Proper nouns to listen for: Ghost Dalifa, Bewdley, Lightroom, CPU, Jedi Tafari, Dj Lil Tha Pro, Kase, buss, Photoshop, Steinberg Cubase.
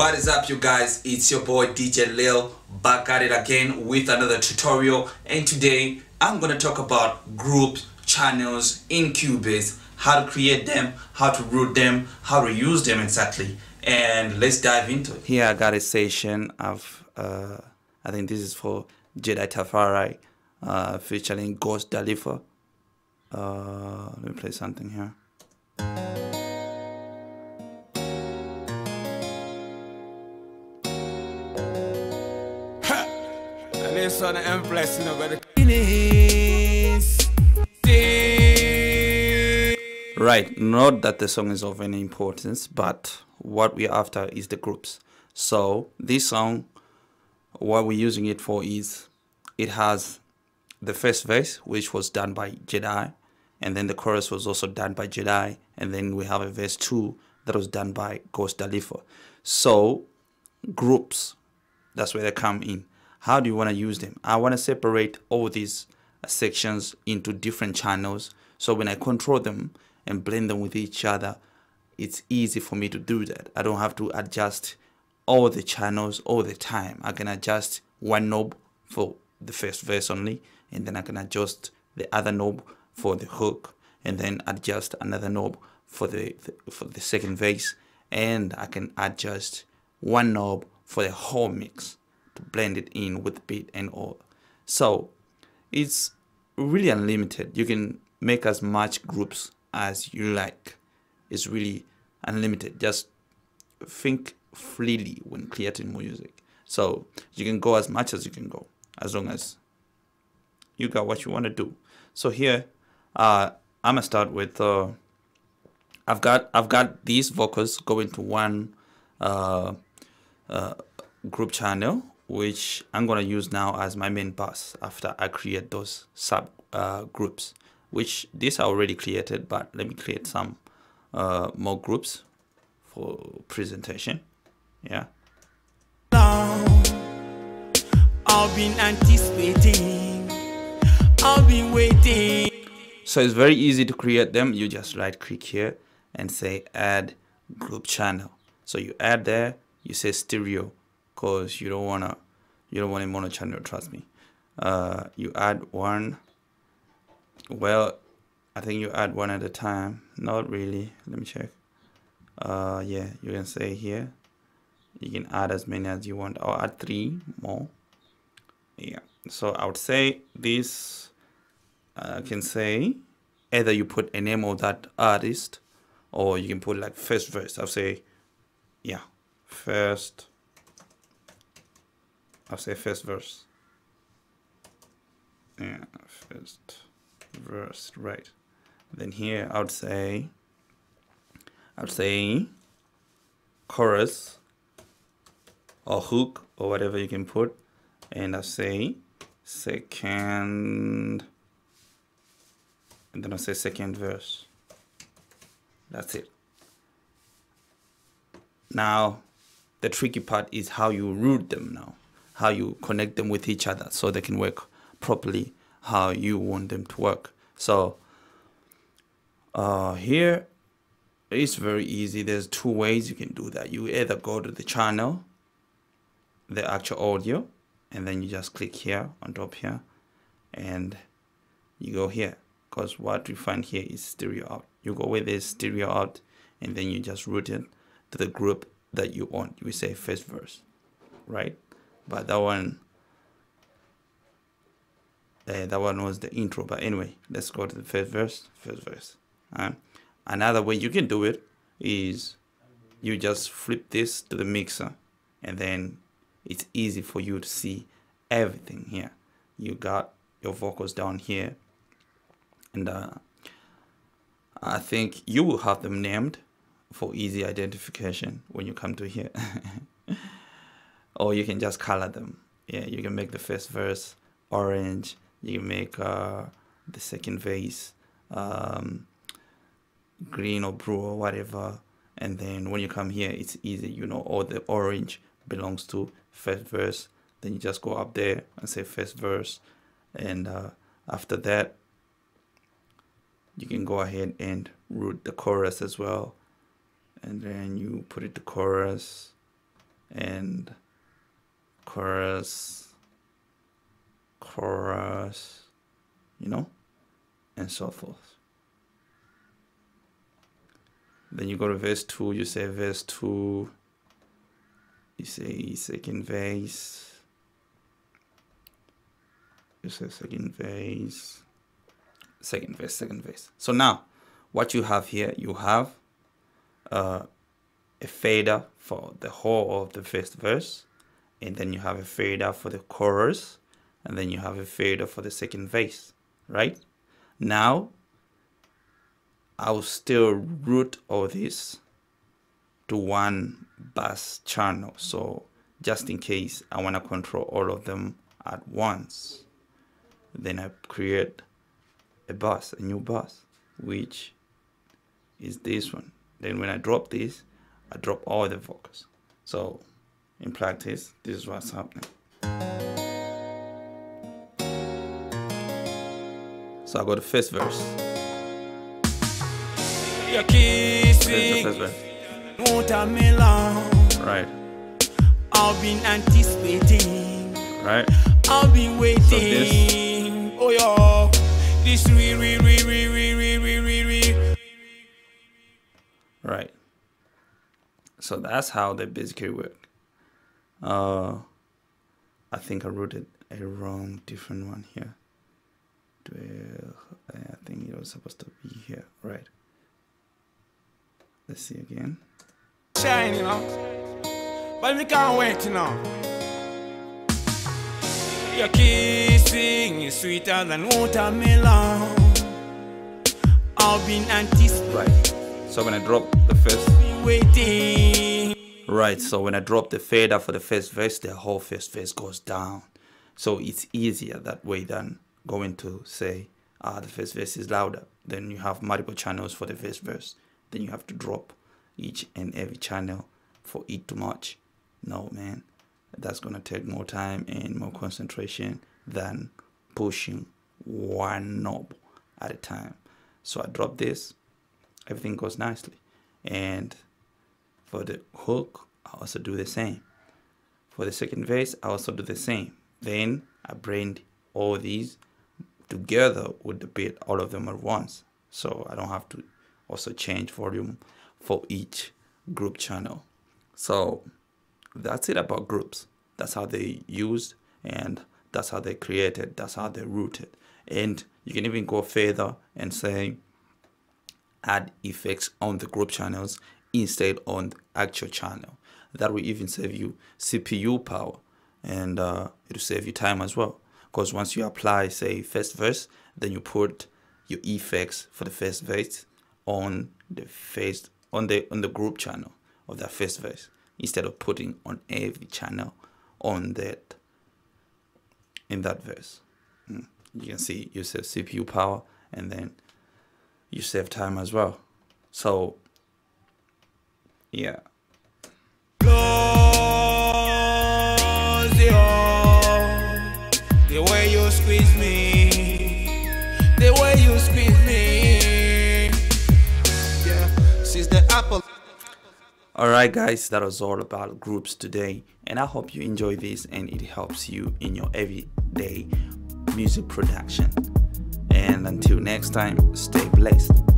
What is up, you guys? It's your boy DJ Lil, back at it again with another tutorial. And today I'm going to talk about group channels in Cubase, how to create them, how to route them, how to use them exactly. And let's dive into it. Here I got a session of, I think this is for Jedi Tafari, featuring Ghost Dalifa. Let me play something here. On the empress, you know, right, not that the song is of any importance, but what we're after is the groups. So this song, what we're using it for is it has the first verse, which was done by Jedi, and then the chorus was also done by Jedi, and then we have a verse 2 that was done by Ghost Dalifa. So groups, that's where they come in. How do you want to use them? I want to separate all these sections into different channels, so when I control them and blend them with each other, it's easy for me to do that. I don't have to adjust all the channels all the time. I can adjust one knob for the first verse only, and then I can adjust the other knob for the hook, and then adjust another knob for the second verse, and I can adjust one knob for the whole mix, blend it in with beat and all. So it's really unlimited. You can make as much groups as you like. It's really unlimited. Just think freely when creating music. So you can go as much as you can go, as long as you got what you want to do. So here I'm gonna start with I've got these vocals going to one group channel, which I'm gonna use now as my main bus after I create those sub groups, which these are already created, but let me create some more groups for presentation. Yeah. I've been anticipating, I've been waiting. So it's very easy to create them. You just right click here and say add group channel. So you add there, you say stereo, because you don't want a mono channel, trust me. You add one. Well, I think you add one at a time. Not really. Let me check. Yeah, you can say here, you can add as many as you want. I'll add 3 more. Yeah. So I would say this, I can say either you put a name of that artist, or you can put like first verse. I'll say, yeah, first verse. Yeah, first verse, right. Then here I would say chorus or hook or whatever you can put, and I'll say second, and then I'll say second verse. That's it. Now the tricky part is how you route them now, how you connect them with each other so they can work properly how you want them to work. So here it's very easy. There's 2 ways you can do that. You either go to the channel, the actual audio, and then you just click here on top here, and you go here, because what you find here is stereo out. You go where there's stereo out, and then you just route it to the group that you want. You say first verse, right? But that one was the intro. But anyway, let's go to the first verse. Another way you can do it is you just flip this to the mixer, and then it's easy for you to see everything here. You got your vocals down here, and I think you will have them named for easy identification when you come to here. Or you can just color them. Yeah, you can make the first verse orange. You can make the second verse green or blue or whatever. And then when you come here, it's easy. You know, all the orange belongs to first verse. Then you just go up there and say first verse. And after that, you can go ahead and route the chorus as well. And then you put it to chorus. and chorus, you know, and so forth. Then you go to verse 2, you say verse 2, you say second verse, you say second verse, second verse, second verse. So now what you have here, you have a fader for the whole of the first verse, and then you have a fader for the chorus, and then you have a fader for the second verse, right? Now, I'll still route all this to one bass channel. So just in case I want to control all of them at once, then I create a bass, a new bass, which is this one. Then when I drop this, I drop all the vocals. So in practice, this is what's happening. So I go to first verse. You're kissing, first verse. Right. I've been anticipating. Right. I've been waiting. So this. Oh yeah. This re. Right. So that's how they basically work. I think I routed a wrong different one here. I think it was supposed to be here, right? Let's see again. Shine, you know, but we can't wait, you know. Your kissing is sweeter than watermelon. I've been anticipating. Right. So when I drop the first, waiting. Right. So when I drop the fader for the first verse, the whole first verse goes down. So it's easier that way than going to say, the first verse is louder. Then you have multiple channels for the first verse. Then you have to drop each and every channel for it to match. No, man, that's gonna take more time and more concentration than pushing one knob at a time. So I drop this, everything goes nicely. And for the hook, I also do the same. For the second verse, I also do the same. Then I blend all these together with the beat, all of them at once, so I don't have to also change volume for each group channel. So that's it about groups. That's how they used, and that's how they created, that's how they routed. And you can even go further and say add effects on the group channels instead on the actual channel. That will even save you CPU power, and it'll save you time as well. Because once you apply, say, first verse, then you put your effects for the first verse on the first, on the group channel of that first verse, instead of putting on every channel on that, in that verse. You can see you save CPU power, and then you save time as well. So yeah. The way you squeeze me, the way you squeeze me, yeah, since the apple. Alright guys, that was all about groups today, and I hope you enjoy this and it helps you in your everyday music production. And until next time, stay blessed.